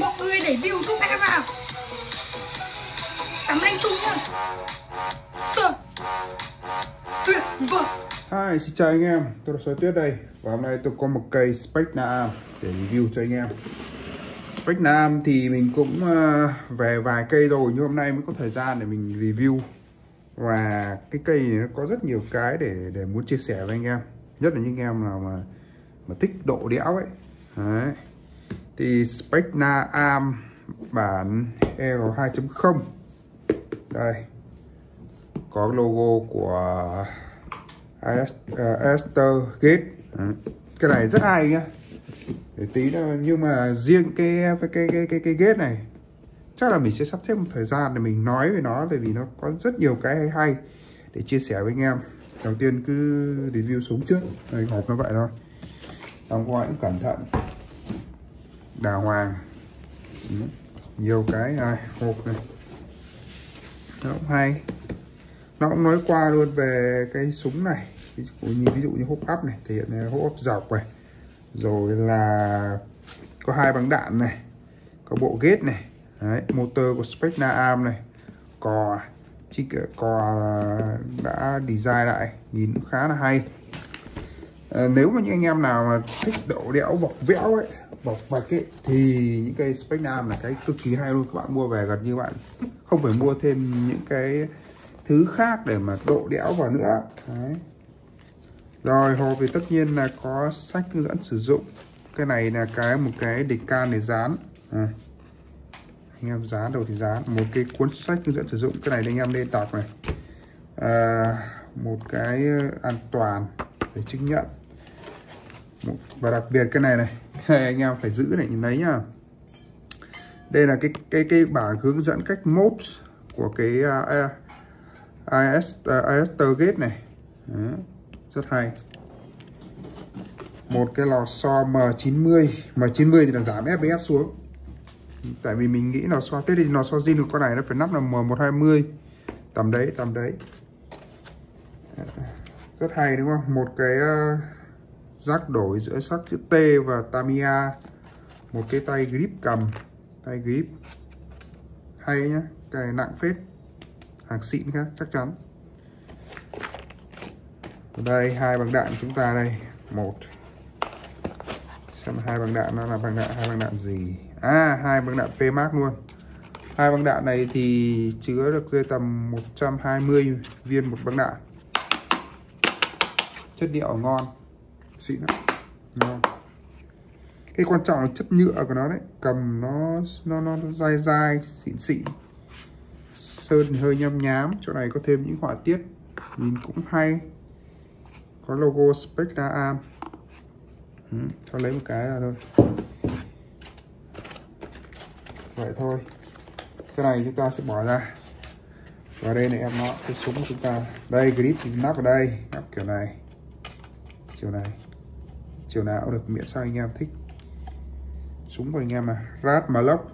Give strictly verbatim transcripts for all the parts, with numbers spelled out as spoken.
mọi người để view giúp em vào. Cảm ơn anh Trung nhá. Sơ tuyệt vời. Hi, xin chào anh em, tôi là Sói Tuyết đây. Và hôm nay tôi có một cây Specna Arms để review cho anh em. Specna Arms thì mình cũng về vài cây rồi, nhưng hôm nay mới có thời gian để mình review. Và cái cây này nó có rất nhiều cái để để muốn chia sẻ với anh em, nhất là những em nào mà mà thích độ đẽo ấy. Đấy. Thì Specna Arms bản E G E hai chấm không. Đây. Có logo của Aster Gate. Đấy. Cái này rất hay nhá. Để tí nữa, nhưng mà riêng cái cái cái cái cái gate này chắc là mình sẽ sắp xếp một thời gian để mình nói về nó, tại vì nó có rất nhiều cái hay, hay để chia sẻ với anh em. Đầu tiên cứ review súng trước. Đây, hộp nó vậy thôi. Đóng gói cũng cẩn thận. Đào hoàng. Ừ. Nhiều cái này, hộp này. Nó cũng hay. Nó cũng nói qua luôn về cái súng này. Ví dụ như, ví dụ như hốp áp này, thể hiện hốp áp dọc này. Rồi là có hai băng đạn này. Có bộ gate này. Đấy, motor của Specna Arms này. Cò chiếc cò đã design lại nhìn cũng khá là hay. À, nếu mà những anh em nào mà thích độ đẽo bọc vẽo ấy, bọc vạch ấy, thì những cây Specna Arms là cái cực kỳ hay luôn. Các bạn mua về gần như bạn không phải mua thêm những cái thứ khác để mà độ đẽo vào nữa. Đấy. Rồi hộp thì tất nhiên là có sách hướng dẫn sử dụng. Cái này là cái một cái đề can để dán. À. Anh em dán đầu thì dán một cái cuốn sách hướng dẫn sử dụng, cái này anh em nên đọc này. À, một cái an toàn để chứng nhận, và đặc biệt cái này này, cái này anh em phải giữ này, nhìn lấy nhá. Đây là cái cái cái bảng hướng dẫn cách mốt của cái uh, Aster Gate này. Đó, rất hay. Một cái lò xo M chín mươi, M chín mươi thì là giảm F P S xuống. Tại vì mình nghĩ lò xo tết thì lò xo zin của con này nó phải nắp là M một hai mươi. Tầm đấy, tầm đấy. Rất hay đúng không? Một cái uh, rác đổi giữa sắc chữ T và Tamiya. Một cái tay grip cầm. Tay grip. Hay nhá, cái này nặng phết. Hàng xịn khác, chắc chắn. Ở đây, hai bằng đạn chúng ta đây. Một. Xem hai bằng đạn nó là bằng đạn, hai bằng đạn gì. À, hai băng đạn P M A G luôn. Hai băng đạn này thì chứa được rơi tầm một trăm hai mươi viên một băng đạn. Chất liệu ngon, xịn lắm. Ngon. Cái quan trọng là chất nhựa của nó đấy, cầm nó nó nó dai dai, xịn xịn. Sơn hơi nhăm nhám, chỗ này có thêm những họa tiết nhìn cũng hay. Có logo Specna Arms. Ừ, cho lấy một cái là thôi. Vậy thôi, cái này chúng ta sẽ bỏ ra. Và đây này em nó, cái súng của chúng ta đây, grip thì nắp vào đây, nắp kiểu này, chiều này, chiều nào cũng được, miễn sao anh em thích. Súng của anh em là rát mà lốc.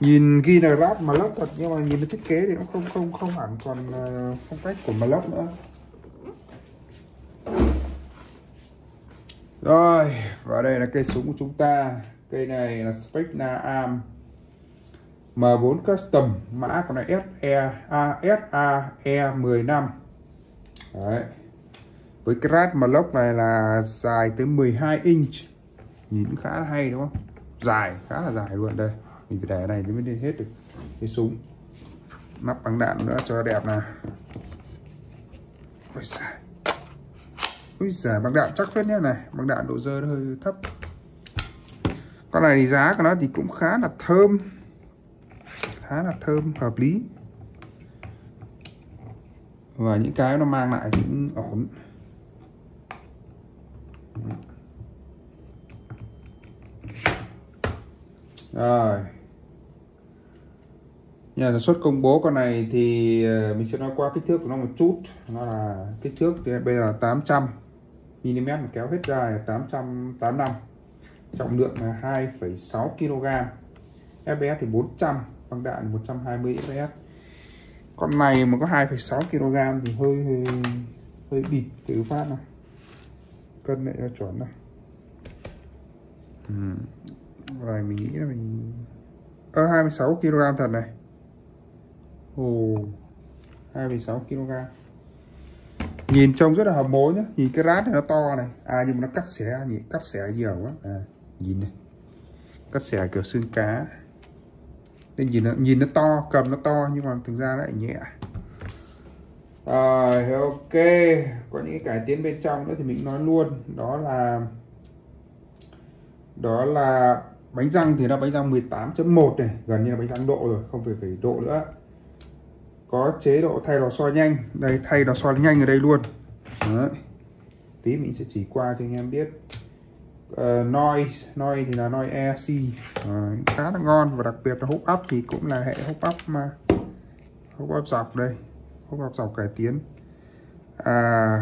Nhìn ghi là rát mà lốc thật, nhưng mà nhìn cái thiết kế thì cũng không không không hẳn còn phong cách của mà lốc nữa. Rồi, và đây là cây súng của chúng ta. Cây này là Specna Arms M bốn Custom. Mã của nó S A E mười lăm. Đấy. Với cái rát mà lốc này là dài tới mười hai inch. Nhìn khá là hay đúng không? Dài, khá là dài luôn đây. Mình phải để này thì mới đi hết được cái súng. Nắp bằng đạn nữa cho đẹp nào. Ôi xài. Úi giời, băng đạn chắc phết nhé này, băng đạn độ dơ nó hơi thấp. Con này thì giá của nó thì cũng khá là thơm. Khá là thơm, hợp lý. Và những cái nó mang lại cũng ổn. Rồi. Nhà sản xuất công bố con này thì mình sẽ nói qua kích thước của nó một chút. Nó là kích thước thì bây giờ là tám trăm mi li mét, kéo hết dài tám trăm tám mươi lăm, trọng lượng là hai phẩy sáu ki lô gam, ép pê ét thì bốn trăm, băng đạn một trăm hai mươi ép pê ét. Con này mà có hai phẩy sáu ki lô gam thì hơi hơi, hơi bịt từ phát nào. cân lại cho chuẩn này. Ừ. Này mình nghĩ là mình à, hai mươi sáu ki lô gam thật này. Ồ, hai mươi sáu ki lô gam. Nhìn trông rất là hợp mối nhá. Nhìn cái rát này nó to này. À nhưng mà nó cắt xẻ, nhìn cắt xẻ nhiều quá. À, nhìn này. Cắt xẻ kiểu xương cá. Nên nhìn nó nhìn nó to, cầm nó to nhưng mà thực ra nó lại nhẹ. Rồi à, ok, có những cái cải tiến bên trong nữa thì mình nói luôn, đó là đó là bánh răng thì là bánh răng mười tám chấm một này, gần như là bánh răng độ rồi, không phải phải độ nữa. Có chế độ thay lò xo nhanh, đây thay lò xo nhanh ở đây luôn. Đấy. Tí mình sẽ chỉ qua cho anh em biết. Uh, noise, noise thì là noise e xê à, khá là ngon, và đặc biệt là hút up thì cũng là hệ hút up mà hút up dọc đây, hút up dọc cải tiến. À,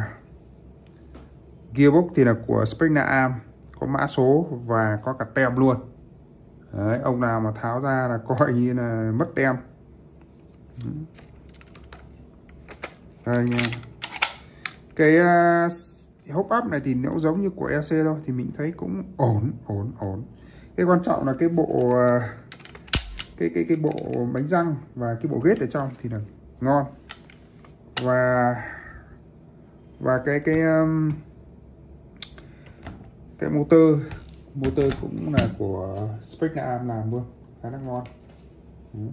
gearbox thì là của Specna Arms, có mã số và có cả tem luôn. Đấy, ông nào mà tháo ra là coi như là mất tem. Đây nha. Cái uh, hốc áp này thì nó giống như của e xê thôi, thì mình thấy cũng ổn ổn ổn. Cái quan trọng là cái bộ cái cái cái bộ bánh răng và cái bộ ghét ở trong thì là ngon, và và cái cái cái motor motor cũng là của Specna Arms làm luôn, khá là ngon.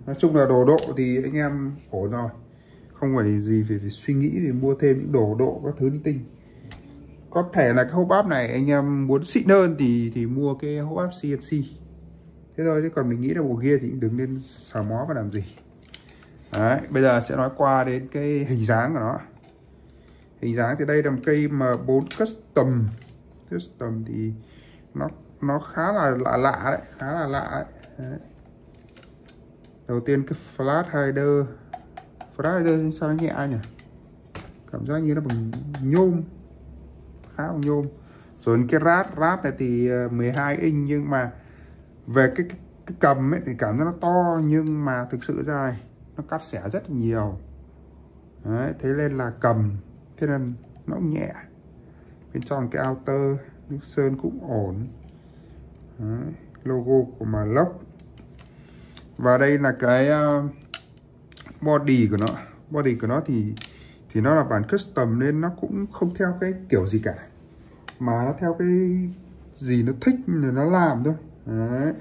Nói chung là đồ độ thì anh em ổn rồi, không phải gì phải, phải suy nghĩ về mua thêm những đồ độ các thứ linh tinh. Có thể là cái hộp áp này anh em muốn xịn hơn thì thì mua cái hộp áp xê en xê. Thế thôi, chứ còn mình nghĩ là bộ kia thì đừng nên xả mó và làm gì. Đấy, bây giờ sẽ nói qua đến cái hình dáng của nó. Hình dáng thì đây là một cây em bốn custom. Custom thì nó nó khá là lạ lạ đấy, khá là lạ đấy. Đấy. Đầu tiên cái flat hider. Flat hider sao nó nhẹ nhỉ? Cảm giác như nó bằng nhôm. Khá bằng nhôm. Rồi cái rát rát này thì mười hai inch, nhưng mà về cái, cái, cái cầm ấy thì cảm giác nó to, nhưng mà thực sự ra nó cắt xẻ rất nhiều. Đấy, thế nên là cầm thế nên nó cũng nhẹ. Bên trong cái outer nước sơn cũng ổn. Đấy, logo của mà lốc. Và đây là cái body của nó. Body của nó thì thì nó là bản custom nên nó cũng không theo cái kiểu gì cả, mà nó theo cái gì nó thích là nó làm thôi. Đấy.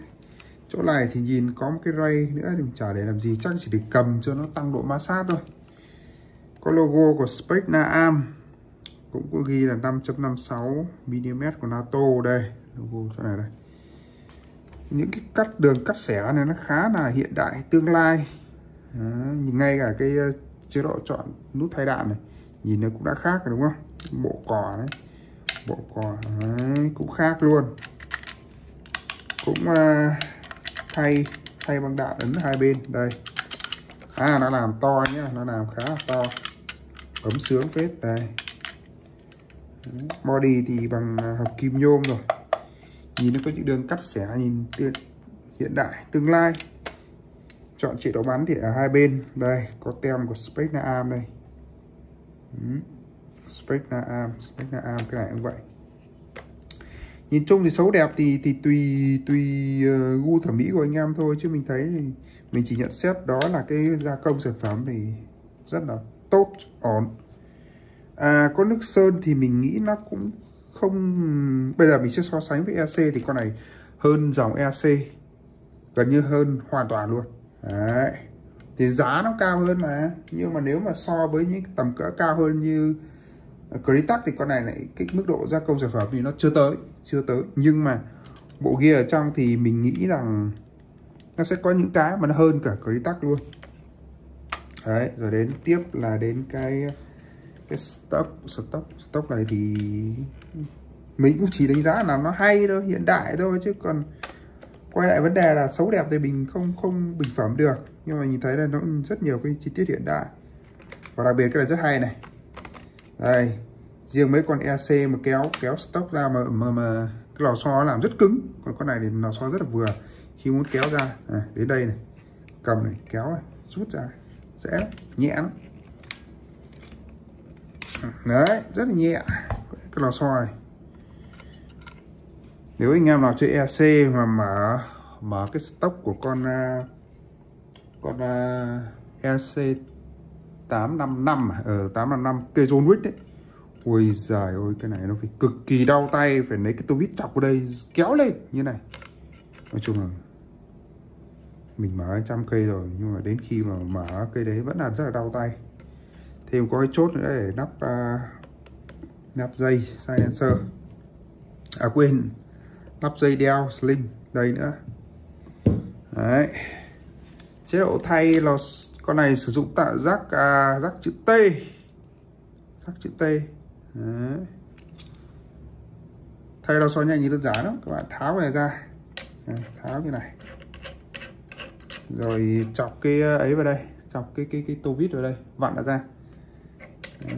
Chỗ này thì nhìn có một cái ray nữa thì chả để làm gì, chắc chỉ để cầm cho nó tăng độ ma sát thôi. Có logo của Specna Arms, cũng có ghi là năm chấm năm sáu mi li mét của NATO đây, logo chỗ này đây. Những cái cắt đường cắt xẻ này nó khá là hiện đại tương lai. Đấy. Ngay cả cái chế độ chọn nút thay đạn này nhìn nó cũng đã khác rồi đúng không? Bộ cò đấy, bộ cò đấy, cũng khác luôn, cũng uh, thay thay bằng đạn ấn hai bên đây. À, nó làm to nhé, nó làm khá là to, ấm sướng phết đây. Body thì bằng hợp kim nhôm rồi, nhìn nó có những đường cắt xẻ nhìn hiện đại tương lai. Chọn chế độ bắn thì ở hai bên đây có tem của Specna Arms đây. Ừ. Specna Arms, Specna Arms cái này cũng vậy. Nhìn chung thì xấu đẹp thì thì tùy tùy uh, gu thẩm mỹ của anh em thôi, chứ mình thấy thì mình chỉ nhận xét đó là cái gia công sản phẩm thì rất là tốt, ổn. À, có nước sơn thì mình nghĩ nó cũng không, bây giờ mình sẽ so sánh với e xê thì con này hơn dòng e xê, gần như hơn hoàn toàn luôn. Đấy. Thì giá nó cao hơn mà, nhưng mà nếu mà so với những tầm cỡ cao hơn như Krytac thì con này lại cái mức độ gia công sản phẩm thì nó chưa tới, chưa tới. Nhưng mà bộ gear ở trong thì mình nghĩ rằng nó sẽ có những cái mà nó hơn cả Krytac luôn. Đấy, rồi đến tiếp là đến cái cái stock, stock, stock này thì mình cũng chỉ đánh giá là nó hay thôi, hiện đại thôi, chứ còn quay lại vấn đề là xấu đẹp thì mình không không bình phẩm được. Nhưng mà nhìn thấy là nó rất nhiều cái chi tiết hiện đại. Và đặc biệt cái này rất hay này. Đây, riêng mấy con e xê mà kéo kéo stock ra mà mà, mà cái lò xo làm rất cứng, còn con này thì lò xo rất là vừa. Khi muốn kéo ra, à, đến đây này, cầm này, kéo này, rút ra, dễ, nhẹ lắm. Đấy, rất là nhẹ. Cái lò xo này Nếu anh em nào chơi e xê mà mở mở cái stock của con con E C tám năm năm ở tám năm năm Keyzone Switch đấy, ôi giời ơi, cái này nó phải cực kỳ đau tay, phải lấy cái tô vít chọc vào đây kéo lên như này. Nói chung là mình mở trăm cây rồi nhưng mà đến khi mà mở cây đấy vẫn là rất là đau tay. Thêm có cái chốt nữa để nắp uh, nắp dây silencer, à quên, nắp dây đeo sling đây nữa. Đấy, chế độ thay là con này sử dụng tạ rác uh, rác chữ T, rác chữ T. Đấy, thay lò xo nhanh thì đơn giản lắm, các bạn tháo cái này ra. Đấy, tháo như này rồi chọc cái ấy vào đây, chọc cái cái cái tô vít vào đây, vặn nó ra. Đấy,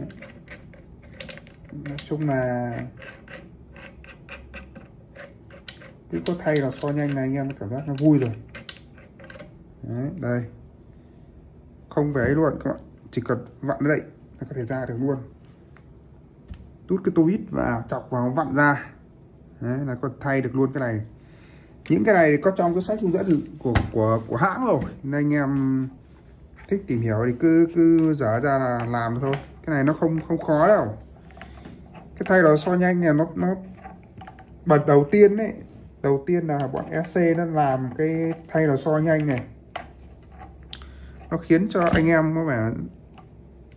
nói chung là cứ có thay lò xo nhanh này anh em cảm giác nó vui rồi. Đấy, đây không phải ấy luôn các bạn, chỉ cần vặn nó đậy nó có thể ra được luôn, tút cái tô vít và chọc vào vặn ra. Đấy, là còn thay được luôn cái này. Những cái này có trong cái sách hướng dẫn của của của hãng rồi, nên anh em thích tìm hiểu thì cứ cứ dở ra là làm thôi. Cái này nó không không khó đâu. Cái thay lò xo nhanh này nó nó bật đầu tiên đấy, đầu tiên là bọn e xê nó làm cái thay lò xo nhanh này, nó khiến cho anh em có vẻ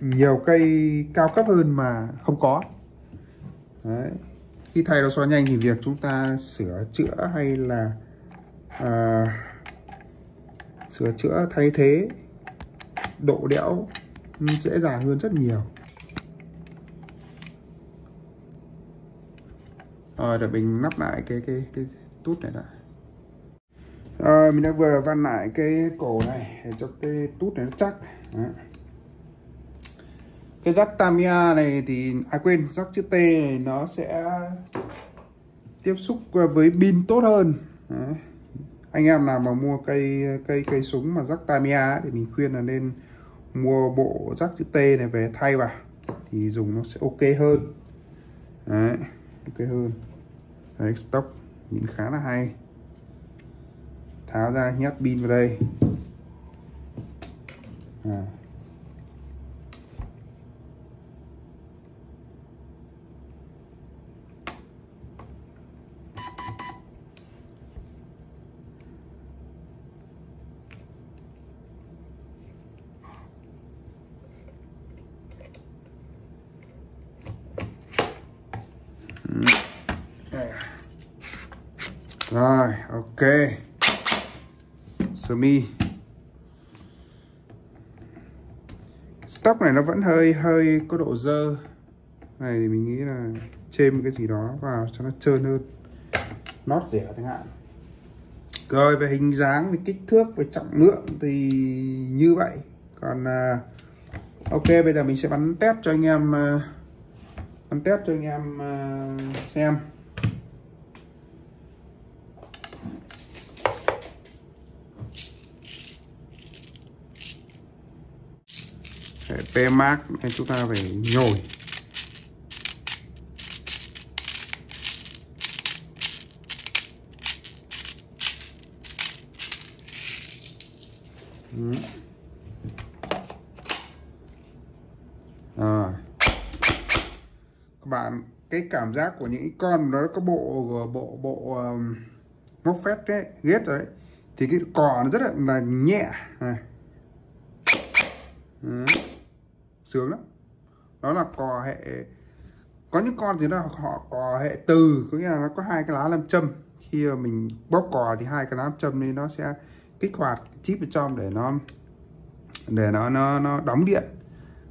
nhiều cây cao cấp hơn mà không có. Đấy, khi thay lò xo nhanh thì việc chúng ta sửa chữa hay là à, sửa chữa thay thế độ đẽo dễ dàng hơn rất nhiều. Rồi, để mình lắp lại cái cái cái tút này đã. À, mình đã vừa văn lại cái cổ này để cho cái tút này nó chắc. Đó, cái rắc Tamiya này thì à quên rắc chữ T này nó sẽ tiếp xúc với pin tốt hơn. Đấy, anh em nào mà mua cây cây cây súng mà rắc Tamiya thì mình khuyên là nên mua bộ rắc chữ T này về thay vào thì dùng nó sẽ ok hơn. Đấy, ok hơn. Đấy, stock nhìn khá là hay, tháo ra nhét pin vào đây. À, rồi, ok. Sơ mi stock này nó vẫn hơi hơi có độ dơ này, thì mình nghĩ là chêm cái gì đó vào cho nó trơn hơn, nót rẻ chẳng hạn. Rồi về hình dáng, về kích thước, về trọng lượng thì như vậy. Còn uh, ok, bây giờ mình sẽ bắn test cho anh em uh, bắn test cho anh em uh, xem. pê em a giê này chúng ta phải nhồi. Ừ, à, các bạn, cái cảm giác của những con đó có bộ bộ bộ um, Mosfet đấy, ghét đấy, thì cái cò nó rất là, là nhẹ này. Ừ, sướng lắm. Đó là cò hệ, có những con thì là họ cò hệ từ, có nghĩa là nó có hai cái lá nam châm, khi mà mình bóp cò thì hai cái lá nam châm nên nó sẽ kích hoạt chip bên trong để nó để nó nó nó đóng điện.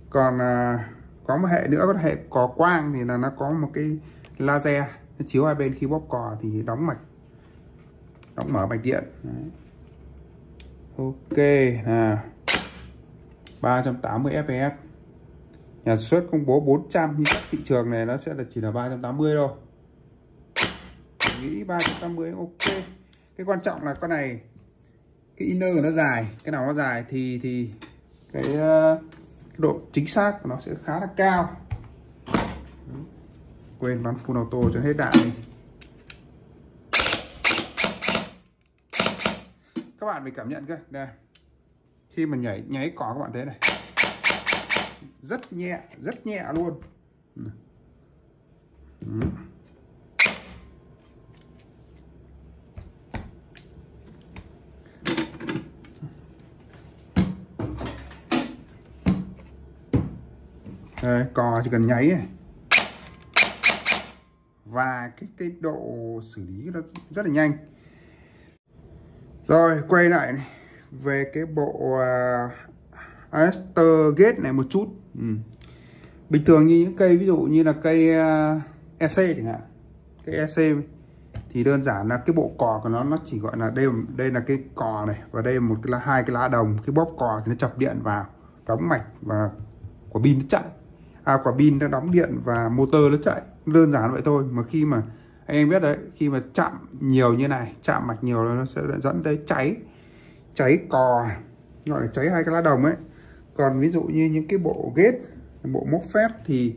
Còn à, có một hệ nữa, có hệ cò quang thì là nó có một cái laser nó chiếu hai bên, khi bóp cò thì đóng mạch, đóng mở mạch điện. Đấy, ok à, ba trăm tám mươi ép pê ét. Nhà xuất công bố bốn trăm, nhưng thị trường này nó sẽ là chỉ là ba trăm tám mươi thôi. Mình nghĩ ba trăm tám mươi ok. Cái quan trọng là con này, cái inner của nó dài, cái nào nó dài thì thì cái, cái độ chính xác của nó sẽ khá là cao. Quên bắn full auto cho hết đạn. các bạn phải cảm nhận cơ. Đây, khi mình nhảy nháy cỏ các bạn thấy này, rất nhẹ, rất nhẹ luôn. Ừ. Đây, cò chỉ cần nháy này. Và cái, cái độ xử lý nó rất là nhanh. Rồi quay lại này. Về cái bộ uh, Aster Gate này một chút. ừ. Bình thường như những cây ví dụ như là cây uh, e xê chẳng hạn, cái e xê thì đơn giản là cái bộ cò của nó nó chỉ gọi là đây đây là cái cò này, và đây một cái là hai cái lá đồng, cái bóp cò thì nó chập điện vào đóng mạch và quả pin nó chạy, à quả pin nó đóng điện và motor nó chạy, đơn giản vậy thôi. Mà khi mà anh em biết đấy, khi mà chạm nhiều như này, chạm mạch nhiều nó sẽ dẫn tới cháy cháy cò, gọi là cháy hai cái lá đồng ấy. Còn ví dụ như những cái bộ Gate, bộ Mosfet thì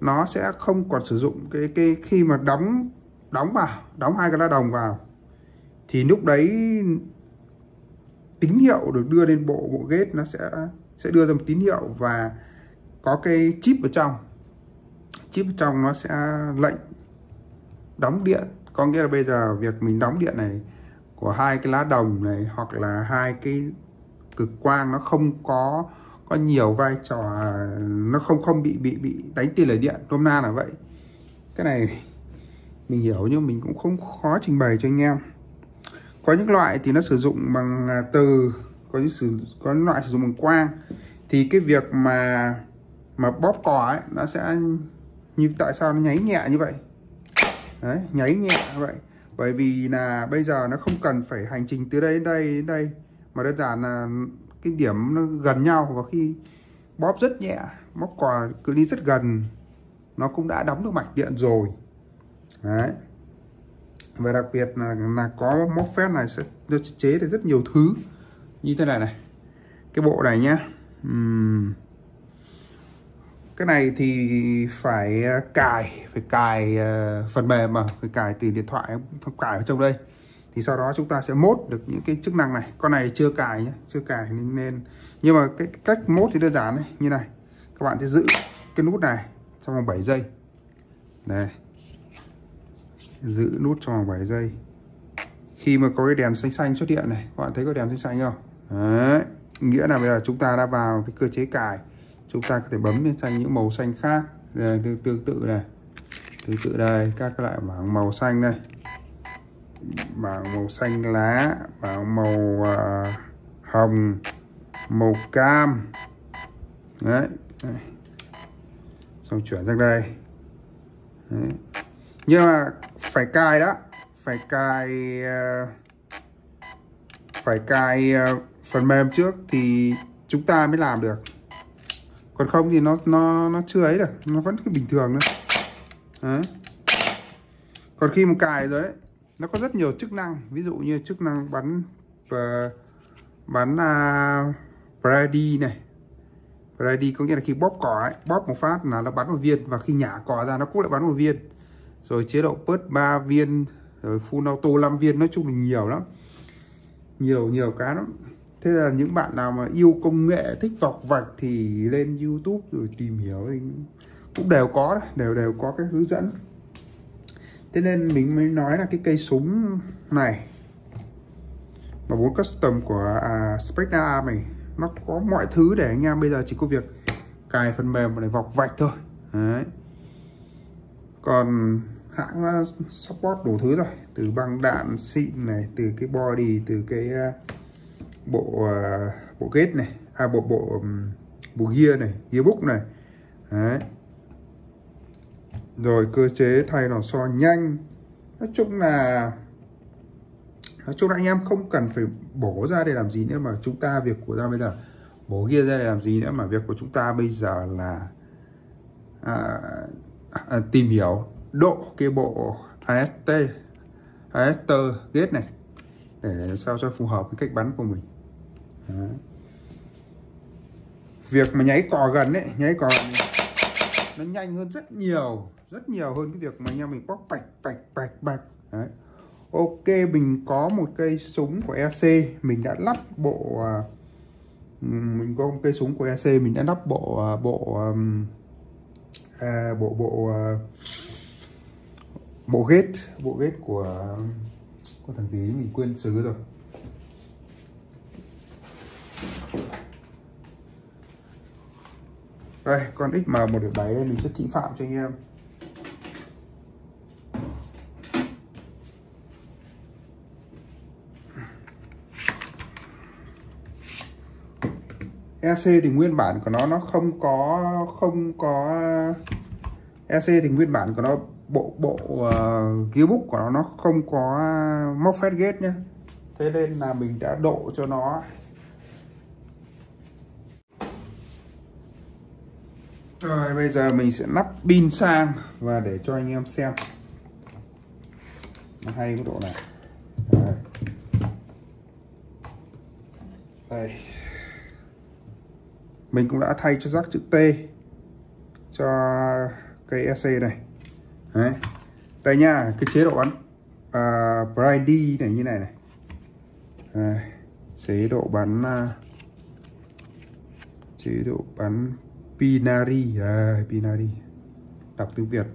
nó sẽ không còn sử dụng cái cái khi mà đóng đóng vào đóng hai cái lá đồng vào thì lúc đấy tín hiệu được đưa lên bộ bộ Gate, nó sẽ sẽ đưa ra một tín hiệu và có cái chip ở trong, chip ở trong nó sẽ lệnh đóng điện. Có nghĩa là bây giờ việc mình đóng điện này của hai cái lá đồng này hoặc là hai cái cực quang nó không có có nhiều vai trò, nó không không bị bị bị đánh tia lưỡi điện, tôm na là vậy. Cái này mình hiểu nhưng mình cũng không khó trình bày cho anh em. Có những loại thì nó sử dụng bằng từ, có những sử có những loại sử dụng bằng quang, thì cái việc mà mà bóp cò ấy nó sẽ như tại sao nó nháy nhẹ như vậy đấy, nháy nhẹ như vậy, bởi vì là bây giờ nó không cần phải hành trình từ đây đến đây đến đây, mà đơn giản là cái điểm nó gần nhau, và khi bóp rất nhẹ, bóp cò cự ly rất gần nó cũng đã đóng được mạch điện rồi đấy. Và đặc biệt là là có Mosfet này sẽ chế được rất nhiều thứ như thế này này, cái bộ này nhá. uhm. Cái này thì phải cài, phải cài phần mềm mà phải cài từ điện thoại, không cài ở trong đây thì sau đó chúng ta sẽ mốt được những cái chức năng này. Con này chưa cài nhé, chưa cài nên, nhưng mà cái cách mốt thì đơn giản này, như này các bạn sẽ giữ cái nút này trong vòng bảy giây này, giữ nút trong vòng bảy giây. Khi mà có cái đèn xanh xanh xuất hiện này, các bạn thấy có đèn xanh xanh không? Đấy, nghĩa là bây giờ chúng ta đã vào cái cơ chế cài. Chúng ta có thể bấm lên sang những màu xanh khác, đây, tương tự này, tương tự đây, các loại bảng màu xanh đây, bảng màu xanh lá, bảng màu uh, hồng, màu cam, đấy, đấy. Xong chuyển sang đây, đấy. Nhưng mà phải cài đó, phải cài, uh, phải cài uh, phần mềm trước thì chúng ta mới làm được. Còn không thì nó nó nó chưa ấy được, nó vẫn cứ bình thường nữa. Đấy. Còn khi mà cài rồi đấy, nó có rất nhiều chức năng, ví dụ như chức năng bắn uh, bắn uh, brady này. Brady có nghĩa là khi bóp cò ấy, bóp một phát là nó bắn một viên, và khi nhả cò ra nó cũng lại bắn một viên. Rồi chế độ burst ba viên, rồi full auto năm viên, nói chung là nhiều lắm. Nhiều nhiều cái lắm. Thế là những bạn nào mà yêu công nghệ, thích vọc vạch thì lên YouTube rồi tìm hiểu thì cũng đều có đấy, đều đều có cái hướng dẫn. Thế nên mình mới nói là cái cây súng này mà bốn custom của à, Specna Arms này nó có mọi thứ để anh em, bây giờ chỉ có việc cài phần mềm để vọc vạch thôi. Đấy. Còn hãng support đủ thứ rồi, từ băng đạn xịn này, từ cái body, từ cái bộ bộ Gate này, à bộ bộ bộ gear này, gearbox này. Đấy. Rồi cơ chế thay lò xo nhanh, nói chung là nói chung là anh em không cần phải bổ ra để làm gì nữa, mà chúng ta việc của ta bây giờ bổ gear ra để làm gì nữa, mà việc của chúng ta bây giờ là à, à, tìm hiểu độ cái bộ Aster Aster Gate này để sao cho phù hợp với cách bắn của mình. Đấy. Việc mà nháy cò gần ấy, nháy cò nó nhanh hơn rất nhiều, rất nhiều hơn cái việc mà anh em mình bóp bạch bạch bạch bạch. Đấy. Ok, mình có một cây súng của e xê, mình đã lắp bộ mình có một cây súng của e xê, mình đã lắp bộ bộ à, bộ bộ bộ ghét bộ ghét của có thằng gì mình quên xứ rồi. Đây, con X M một không bảy mình sẽ thị phạm cho anh em. e xê thì nguyên bản của nó nó không có không có e xê thì nguyên bản của nó bộ bộ uh, gearbox của nó nó không có Mosfet gate nhá. Thế nên là mình đã độ cho nó rồi. Bây giờ mình sẽ lắp pin sang và để cho anh em xem nó hay cái độ này. Đây, đây. Mình cũng đã thay cho rắc chữ T cho cây e xê này. Đấy. Đây nha, cái chế độ bắn uh, Brady này như này này. Đấy. Chế độ bắn uh, chế độ bắn Pinari, à, Pinari đọc tiếng Việt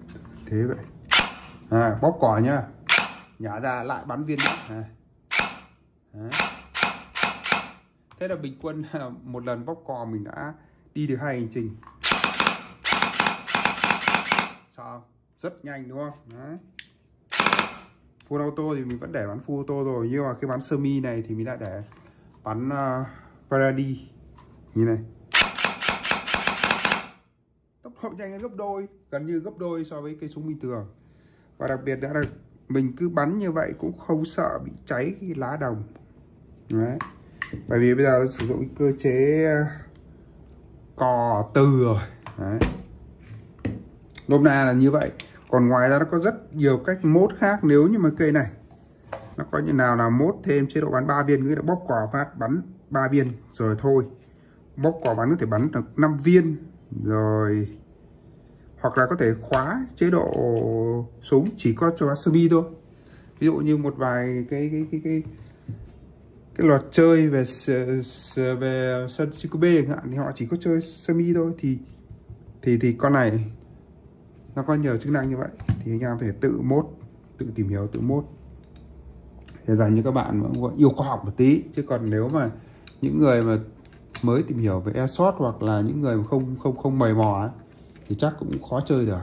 thế vậy. À, bóp cò nhá, nhả ra lại bắn viên đạn. À. Đấy. Thế là bình quân một lần bóp cò mình đã đi được hai hành trình. Sao? Rất nhanh đúng không? Đấy. Full auto thì mình vẫn để bắn full auto rồi, nhưng mà cái bắn semi này thì mình lại để bắn uh, paradi như này. Tốc độ nhanh gấp đôi, gần như gấp đôi so với cây súng bình thường. Và đặc biệt nữa là mình cứ bắn như vậy cũng không sợ bị cháy cái lá đồng. Đấy. Bởi vì bây giờ nó sử dụng cơ chế cò từ rồi. Đấy. Nôm na là như vậy. Còn ngoài ra nó có rất nhiều cách mốt khác. Nếu như mà cây này nó có như nào là mốt thêm chế độ bắn ba viên, nghĩa là bóp cò phát bắn ba viên rồi thôi. Bóp cò bắn có thể bắn được năm viên rồi. Hoặc là có thể khóa chế độ súng chỉ có cho bắn semi thôi. Ví dụ như một vài cái cái cái, cái cái loạt chơi về về sân xê quy bê chẳng hạn thì họ chỉ có chơi semi thôi, thì thì thì con này nó có nhiều chức năng như vậy thì anh em phải tự mốt, tự tìm hiểu, tự mốt để dành cho các bạn mà yêu khoa học một tí. Chứ còn nếu mà những người mà mới tìm hiểu về airsoft hoặc là những người mà không không không mày mò ấy, thì chắc cũng khó chơi được.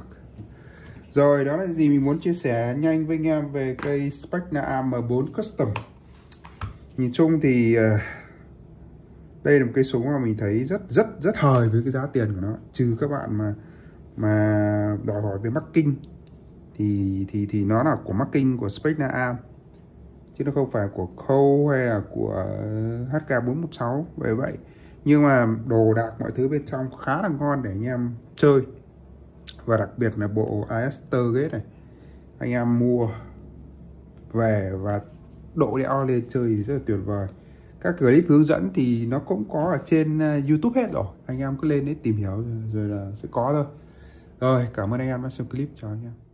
Rồi, đó là gì mình muốn chia sẻ nhanh với anh em về cây Specna A M bốn Custom. Nhìn chung thì đây là một cây súng mà mình thấy rất rất rất hời với cái giá tiền của nó, trừ các bạn mà mà đòi hỏi về marking thì thì thì nó là của marking của Specna Arms chứ nó không phải của Khâu hay là của H K bốn một sáu vậy vậy. Nhưng mà đồ đạc mọi thứ bên trong khá là ngon để anh em chơi, và đặc biệt là bộ Aster Gate này anh em mua về và độ đeo lên chơi rất là tuyệt vời. Các clip hướng dẫn thì nó cũng có ở trên YouTube hết rồi, anh em cứ lên đấy tìm hiểu rồi, rồi là sẽ có thôi. Rồi, cảm ơn anh em đã xem clip, chào anh em.